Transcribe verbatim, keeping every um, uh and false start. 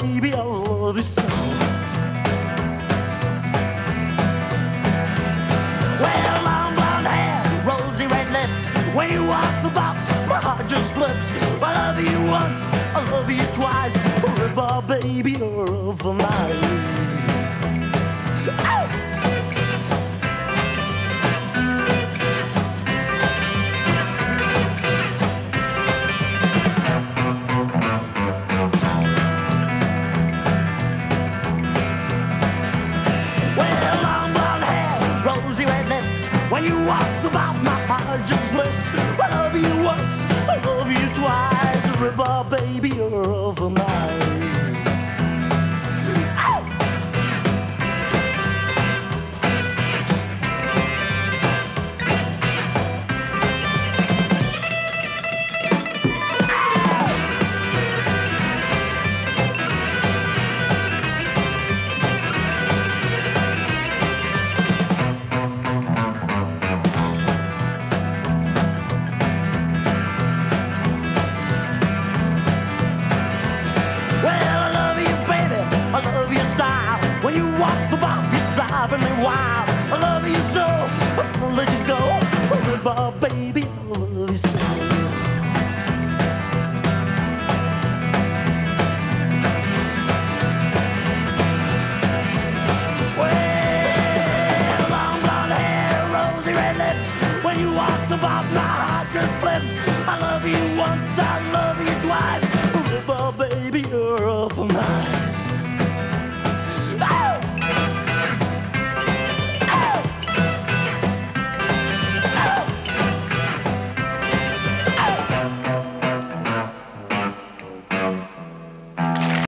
حبيبي الله بالسلامة. Well, long blonde hair, rosy red lips. When you walk the box, my heart just slips. I love you once, I love you twice. Forever, baby, you're over nice. When you walk about, my heart just slips. I love you once, I love you twice. River, baby, you're over wow.